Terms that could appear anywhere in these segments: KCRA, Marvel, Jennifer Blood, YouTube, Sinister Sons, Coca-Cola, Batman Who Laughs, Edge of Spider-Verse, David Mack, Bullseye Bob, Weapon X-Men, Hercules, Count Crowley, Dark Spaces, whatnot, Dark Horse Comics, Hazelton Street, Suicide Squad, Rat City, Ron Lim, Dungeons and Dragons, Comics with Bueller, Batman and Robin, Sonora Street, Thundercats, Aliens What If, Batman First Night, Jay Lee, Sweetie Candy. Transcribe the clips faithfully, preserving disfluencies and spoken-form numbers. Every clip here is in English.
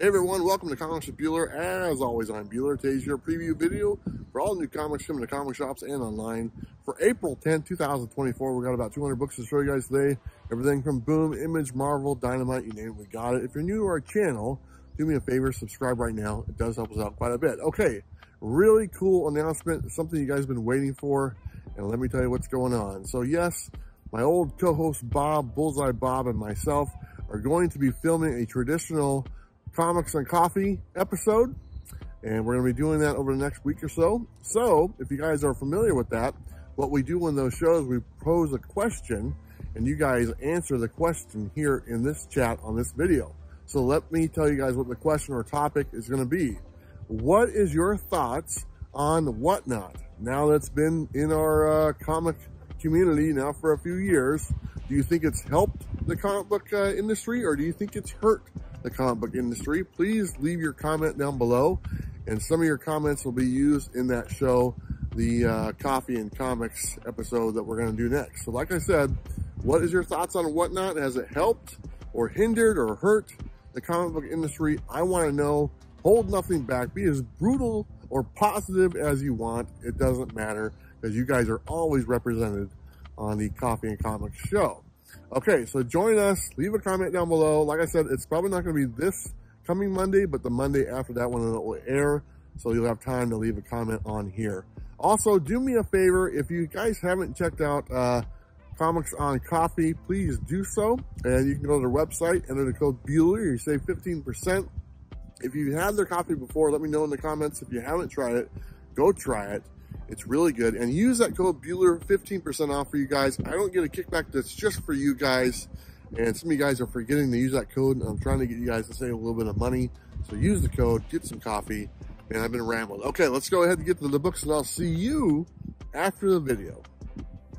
Hey everyone, welcome to Comics with Bueller. As always, I'm Bueller. Today's your preview video for all the new comics coming to comic shops and online. For April tenth, two thousand twenty-four, we got about two hundred books to show you guys today. Everything from Boom, Image, Marvel, Dynamite, you name it, we got it. If you're new to our channel, do me a favor, subscribe right now. It does help us out quite a bit. Okay, really cool announcement, something you guys have been waiting for, and let me tell you what's going on. So yes, my old co-host Bob, Bullseye Bob, and myself are going to be filming a traditional Comics on Coffee episode, and we're going to be doing that over the next week or so. So if you guys are familiar with that, what we do on those shows, we pose a question and you guys answer the question here in this chat on this video. So let me tell you guys what the question or topic is going to be. What is your thoughts on Whatnot? Now that's been in our uh, comic community now for a few years. Do you think it's helped the comic book uh, industry, or do you think it's hurt the comic book industry? Please leave your comment down below, and some of your comments will be used in that show, the uh, Coffee and Comics episode that we're going to do next. So like I said, what is your thoughts on Whatnot? Has it helped or hindered or hurt the comic book industry? I want to know. Hold nothing back. Be as brutal or positive as you want. It doesn't matter, because you guys are always represented on the Coffee and Comics show. Okay, so join us, leave a comment down below. Like I said, it's probably not going to be this coming Monday, but the Monday after that one it will air, so you'll have time to leave a comment on here. Also, do me a favor, if you guys haven't checked out uh, Comics on Coffee, please do so. And you can go to their website, enter the code Bueller, you save fifteen percent. If you've had their coffee before, let me know in the comments. If you haven't tried it, go try it. It's really good. And use that code Bueller, fifteen percent off for you guys. I don't get a kickback, that's just for you guys. And some of you guys are forgetting to use that code. I'm trying to get you guys to save a little bit of money. So use the code, get some coffee. And I've been rambling. Okay, let's go ahead and get to the books, and I'll see you after the video.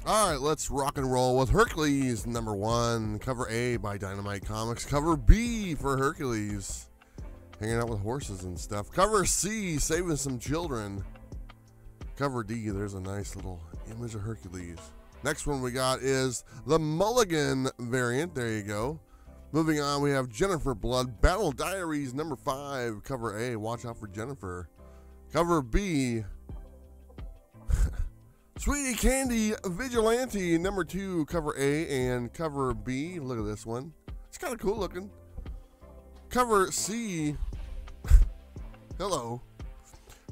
All right, let's rock and roll with Hercules, number one. Cover A by Dynamite Comics. Cover B for Hercules. Hanging out with horses and stuff. Cover C, saving some children. Cover D, there's a nice little image of Hercules. Next one we got is the Mulligan variant. There you go. Moving on, we have Jennifer Blood, Battle Diaries, number five. Cover A, watch out for Jennifer. Cover B, Sweetie Candy, Vigilante, number two. Cover A and cover B. Look at this one. It's kind of cool looking. Cover C, hello.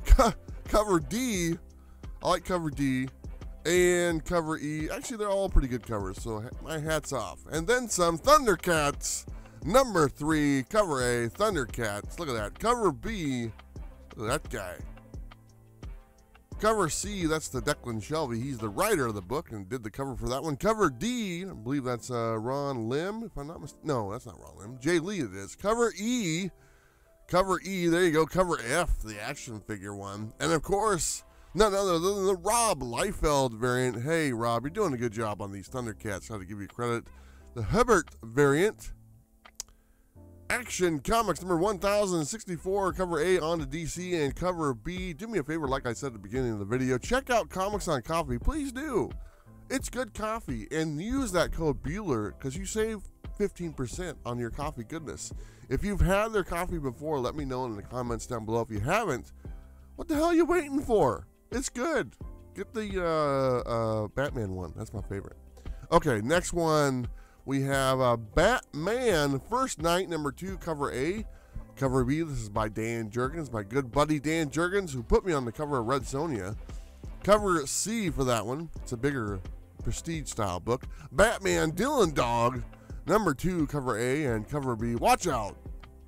Co cover D, I like cover D, and cover E. Actually, they're all pretty good covers, so my hat's off. And then some. Thundercats, number three. Cover A, Thundercats. Look at that. Cover B, that guy. Cover C, that's the Declan Shelby. He's the writer of the book and did the cover for that one. Cover D, I believe that's uh, Ron Lim, if I'm not mistaken. No, that's not Ron Lim. Jay Lee it is. Cover E, cover E, there you go. Cover F, the action figure one. And of course, none other than the Rob Liefeld variant. Hey, Rob, you're doing a good job on these Thundercats. How to give you credit. The Hubbard variant. Action Comics, number one thousand sixty-four. Cover A, on to D C, and cover B. Do me a favor, like I said at the beginning of the video, check out Comics on Coffee. Please do. It's good coffee. And use that code Bueller, because you save fifteen percent on your coffee goodness. If you've had their coffee before, let me know in the comments down below. If you haven't, what the hell are you waiting for? It's good. Get the uh, uh, Batman one. That's my favorite. Okay, next one. We have uh, Batman First Night, number two. Cover A, cover B. This is by Dan Jurgens, my good buddy Dan Jurgens, who put me on the cover of Red Sonja. Cover C for that one. It's a bigger prestige style book. Batman Dylan Dog, number two. Cover A and cover B. Watch out,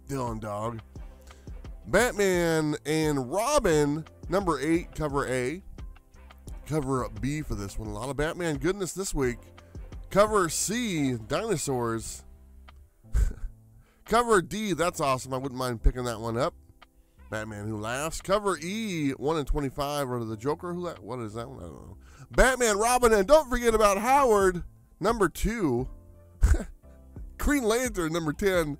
Dylan Dog. Batman and Robin, number eight. Cover A, cover B for this one. A lot of Batman goodness this week. Cover C, dinosaurs. Cover D, that's awesome. I wouldn't mind picking that one up. Batman Who Laughs. Cover E, one in twenty-five, or the Joker Who Laughs. What is that one? I don't know. Batman, Robin, and don't forget about Howard, number two. Green Lantern, number ten.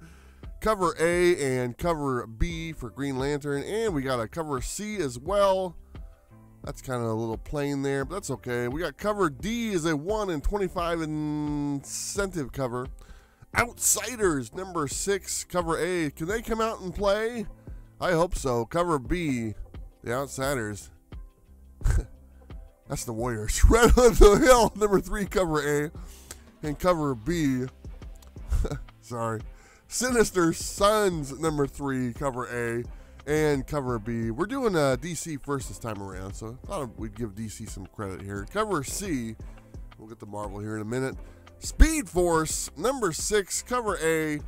Cover A and cover B for Green Lantern. And we got a cover C as well. That's kind of a little plain there, but that's okay. We got cover D is a one in twenty-five incentive cover. Outsiders, number six, cover A. Can they come out and play? I hope so. Cover B, the Outsiders. That's the Warriors. Red Hood and the Hill, number three, cover A. And cover B. Sorry. Sinister Sons, number three, cover A. And cover B. We're doing uh, D C first this time around, so I thought we'd give D C some credit here. Cover C. We'll get the Marvel here in a minute. Speed Force, number six, cover A,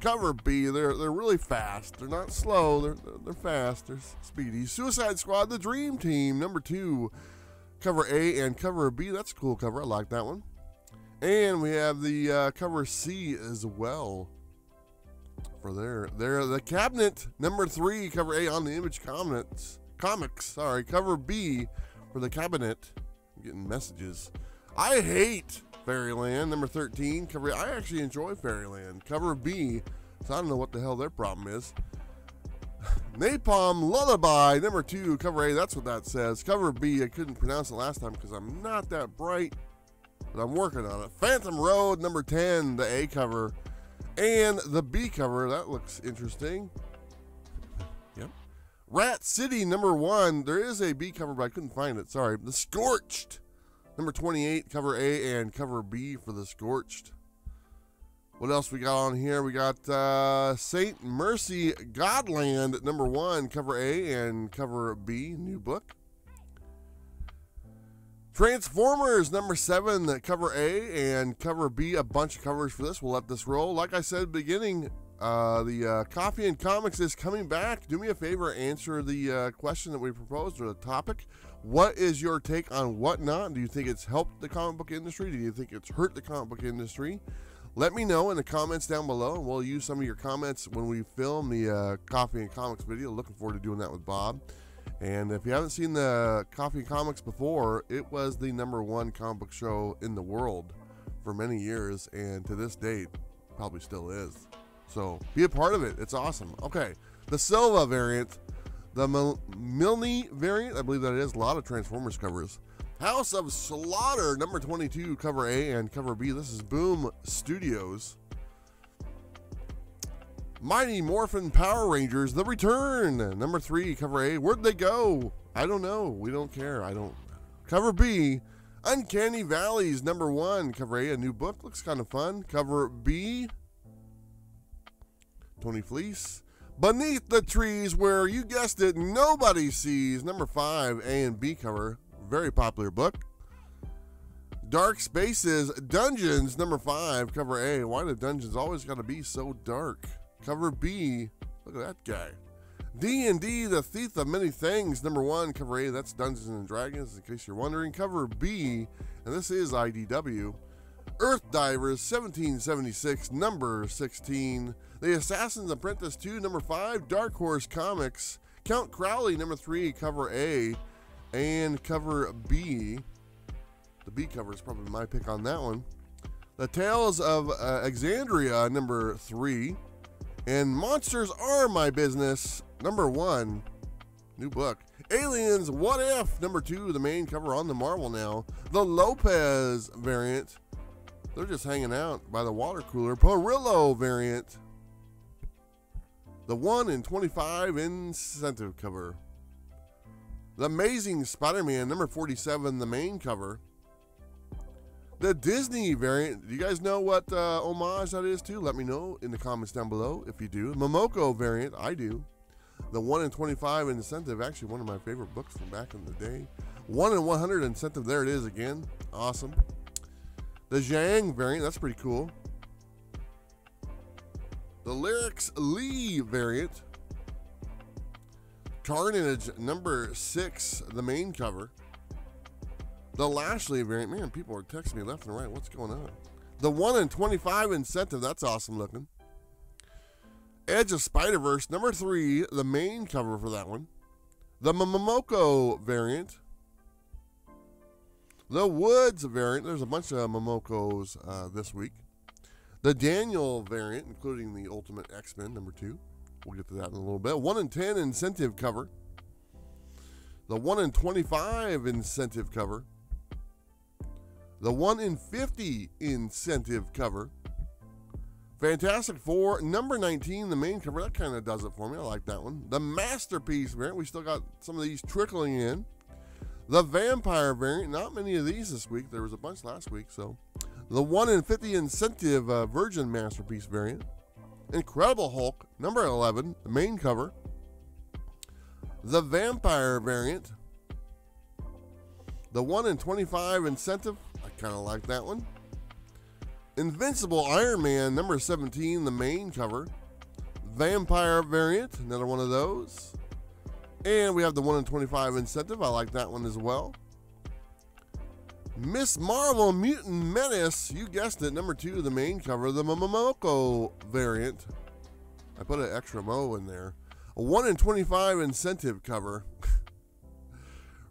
cover B. They're they're really fast. They're not slow. They're they're, they're fast. They're speedy. Suicide Squad, the Dream Team, number two, cover A and cover B. That's a cool cover. I like that one. And we have the uh, cover C as well. For there, there, the Cabinet, number three, cover A on the Image Comics. Comics, sorry, cover B for the Cabinet. I'm getting messages. I hate Fairyland, number thirteen, cover A. I actually enjoy Fairyland, cover B, so I don't know what the hell their problem is. Napalm Lullaby, number two, cover A. That's what that says. Cover B, I couldn't pronounce it last time because I'm not that bright, but I'm working on it. Phantom Road, number ten, the A cover. And the B cover, that looks interesting. Yep. Rat City, number one. There is a B cover, but I couldn't find it. Sorry. The Scorched, number twenty-eight, cover A and cover B for The Scorched. What else we got on here? We got uh, Saint Mercy Godland, number one, cover A and cover B, new book. Transformers, number seven, cover A and cover B. A bunch of covers for this. We'll let this roll. Like I said at the beginning, uh, the uh, Coffee and Comics is coming back. Do me a favor, answer the uh, question that we proposed or the topic. What is your take on Whatnot? Do you think it's helped the comic book industry? Do you think it's hurt the comic book industry? Let me know in the comments down below, and we'll use some of your comments when we film the uh, Coffee and Comics video. Looking forward to doing that with Bob. And if you haven't seen the Coffee Comics before, it was the number one comic book show in the world for many years, and to this date, probably still is. So be a part of it. It's awesome. Okay, the Silva variant, the Mil Milne variant, I believe that it is. A lot of Transformers covers. House of Slaughter, number twenty-two, cover A and cover B. This is Boom Studios. Mighty Morphin Power Rangers, The Return, number three, cover A. Where'd they go? I don't know. We don't care. I don't. Cover B. Uncanny Valleys, number one, cover A. A new book. Looks kind of fun. Cover B. Tony Fleece. Beneath the Trees, Where, you guessed it, Nobody Sees, number five, A and B cover. Very popular book. Dark Spaces, Dungeons, number five, cover A. Why do dungeons always got to be so dark? Cover B, look at that guy. D and D, The Thief of Many Things, number one, cover A. That's Dungeons and Dragons, in case you're wondering. Cover B, and this is I D W. Earth Divers, seventeen seventy-six, number sixteen. The Assassin's Apprentice two, number five. Dark Horse Comics. Count Crowley, number three, cover A. And cover B. The B cover is probably my pick on that one. The Tales of uh, Exandria, number three. And Monsters Are My Business, number one, new book. Aliens, What If, number two, the main cover on the Marvel now. The Lopez variant, they're just hanging out by the water cooler. Perillo variant, the one in twenty-five incentive cover. The Amazing Spider-Man, number forty-seven, the main cover. The Disney variant, do you guys know what uh, homage that is to? Let me know in the comments down below if you do. Momoko variant, I do. The one in twenty-five incentive, actually one of my favorite books from back in the day. one in one hundred incentive, there it is again. Awesome. The Zhang variant, that's pretty cool. The Lyrics Lee variant. Carnage, number six, the main cover. The Lashley variant. Man, people are texting me left and right. What's going on? The one in twenty-five incentive. That's awesome looking. Edge of Spider-Verse, number three. The main cover for that one. The Momoko variant. The Woods variant. There's a bunch of Momokos uh, this week. The Daniel variant, including the Ultimate X-Men, number two. We'll get to that in a little bit. one in ten incentive cover. The one in twenty-five incentive cover. The one in fifty incentive cover. Fantastic Four, number nineteen, the main cover. That kind of does it for me. I like that one. The Masterpiece variant. We still got some of these trickling in. The Vampire variant. Not many of these this week. There was a bunch last week, so. The one in fifty Incentive uh, Virgin Masterpiece variant. Incredible Hulk, number eleven, the main cover. The Vampire variant. The one in twenty-five Incentive. I kind of like that one. Invincible Iron Man, number seventeen, the main cover. Vampire variant, another one of those. And we have the one in twenty-five Incentive. I like that one as well. Miss Marvel Mutant Menace, you guessed it, number two, the main cover. The Momoko variant. I put an extra mo in there. A one in twenty-five Incentive cover.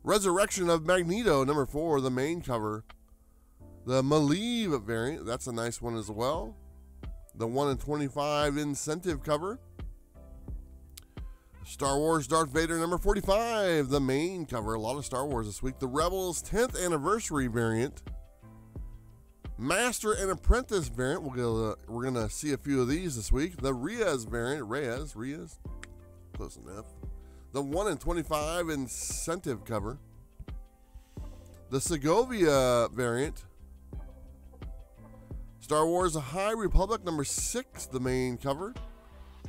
Resurrection of Magneto, number four, the main cover. The Maleev variant, that's a nice one as well. The one in twenty-five Incentive cover. Star Wars Darth Vader, number forty-five, the main cover. A lot of Star Wars this week. The Rebels tenth Anniversary variant. Master and Apprentice variant. We'll get a, we're going to see a few of these this week. The Reyes variant. Reyes, Reyes. Close enough. The one in twenty-five Incentive cover. The Segovia variant. Star Wars: The High Republic, number six, the main cover.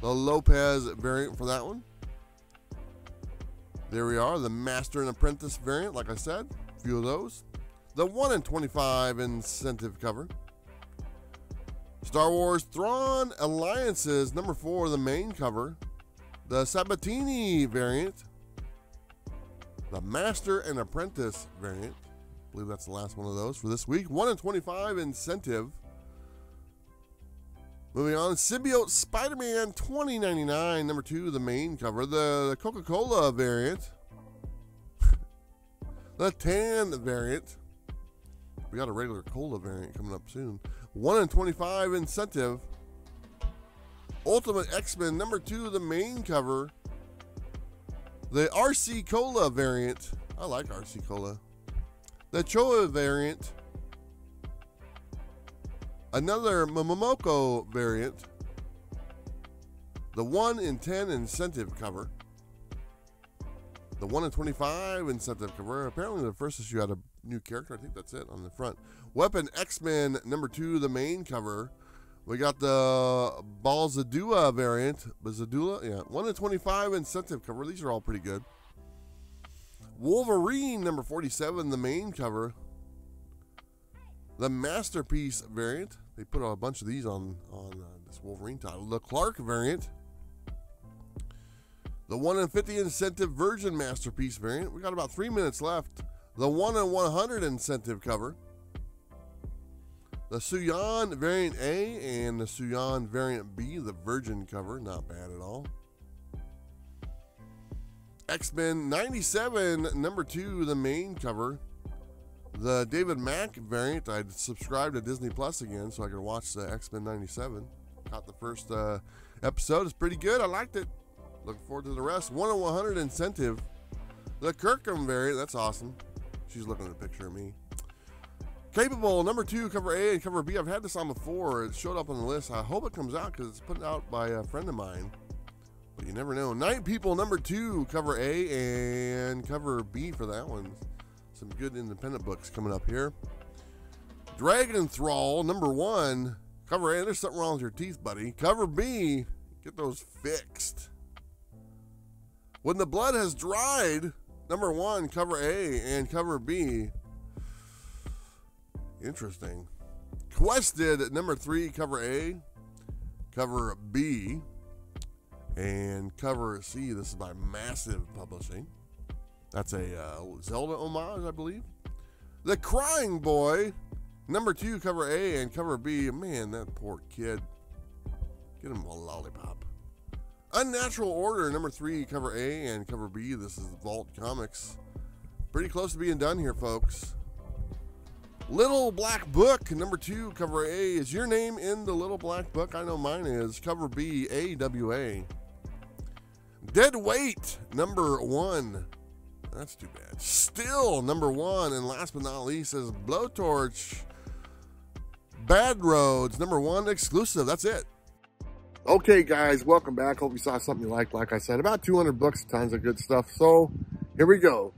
The Lopez variant for that one. There we are, the Master and Apprentice variant, like I said, a few of those. The one in twenty-five Incentive cover. Star Wars: Thrawn Alliances, number four, the main cover. The Sabatini variant. The Master and Apprentice variant. I believe that's the last one of those for this week. one in twenty-five Incentive. Moving on, Symbiote Spider-Man twenty ninety-nine, number two, the main cover. The Coca-Cola variant. The Tan variant. We got a regular cola variant coming up soon. one in twenty-five Incentive. Ultimate X-Men, number two, the main cover. The R C Cola variant. I like R C Cola. The Choa variant. Another Momoko variant. The one in ten Incentive cover. The one in twenty-five Incentive cover. Apparently the first issue had a new character. I think that's it on the front. Weapon X-Men number two, the main cover. We got the Balzadua variant. Balzadula, yeah. one in twenty-five Incentive cover. These are all pretty good. Wolverine number forty-seven, the main cover. The Masterpiece variant. They put a bunch of these on, on uh, this Wolverine title. The Clark variant. The one in fifty Incentive Virgin Masterpiece variant. We got about three minutes left. The one in one hundred Incentive cover. The Suyan variant A and the Suyan variant B. The Virgin cover. Not bad at all. X-Men ninety-seven, number two, the main cover. The David Mack variant. I subscribed to Disney Plus again so I could watch the X-Men ninety-seven. Caught the first uh, episode. It's pretty good. I liked it. Looking forward to the rest. one in one hundred Incentive. The Kirkham variant. That's awesome. She's looking at a picture of me. Capable, number two, cover A and cover B. I've had this on before. It showed up on the list. I hope it comes out because it's put out by a friend of mine. But you never know. Night People, number two, cover A and cover B for that one. Some good independent books coming up here. Dragon Thrall, number one. Cover A, there's something wrong with your teeth, buddy. Cover B, get those fixed. When the Blood Has Dried, number one, cover A and cover B. Interesting. Quested, number three, cover A, cover B, and cover C. This is by Massive Publishing. That's a uh, Zelda homage, I believe. The Crying Boy, number two, cover A and cover B. Man, that poor kid. Get him a lollipop. Unnatural Order, number three, cover A and cover B. This is Vault Comics. Pretty close to being done here, folks. Little Black Book, number two, cover A. Is your name in the Little Black Book? I know mine is. Cover B, A W A. Dead Weight, number one. That's too bad. Still number one, and last but not least is Blowtorch Bad Roads, number one exclusive. That's it. Okay guys, welcome back. Hope you saw something you liked. Like I said, about two hundred bucks, tons of good stuff. So here we go.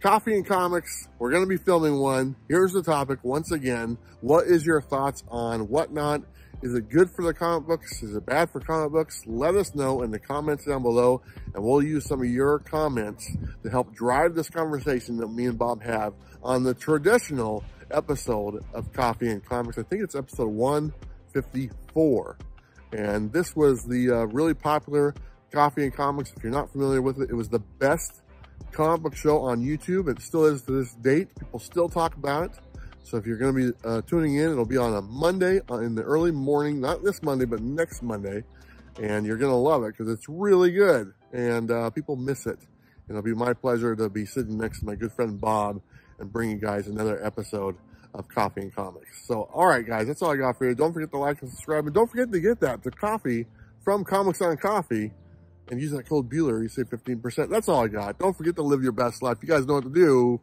Coffee and comics. We're going to be filming one. Here's the topic once again. What is your thoughts on Whatnot? Is it good for the comic books? Is it bad for comic books? Let us know in the comments down below, and we'll use some of your comments to help drive this conversation that me and Bob have on the traditional episode of Coffee and Comics. I think it's episode one fifty-four. And this was the uh, really popular Coffee and Comics. If you're not familiar with it, it was the best comic book show on YouTube. It still is to this date. People still talk about it. So if you're going to be uh, tuning in, it'll be on a Monday in the early morning. Not this Monday, but next Monday. And you're going to love it because it's really good. And uh, people miss it. And it'll be my pleasure to be sitting next to my good friend Bob and bring you guys another episode of Coffee and Comics. So, all right, guys, that's all I got for you. Don't forget to like and subscribe. And don't forget to get that, the coffee from Comics on Coffee. And use that code Bueller. You save fifteen percent. That's all I got. Don't forget to live your best life. You guys know what to do.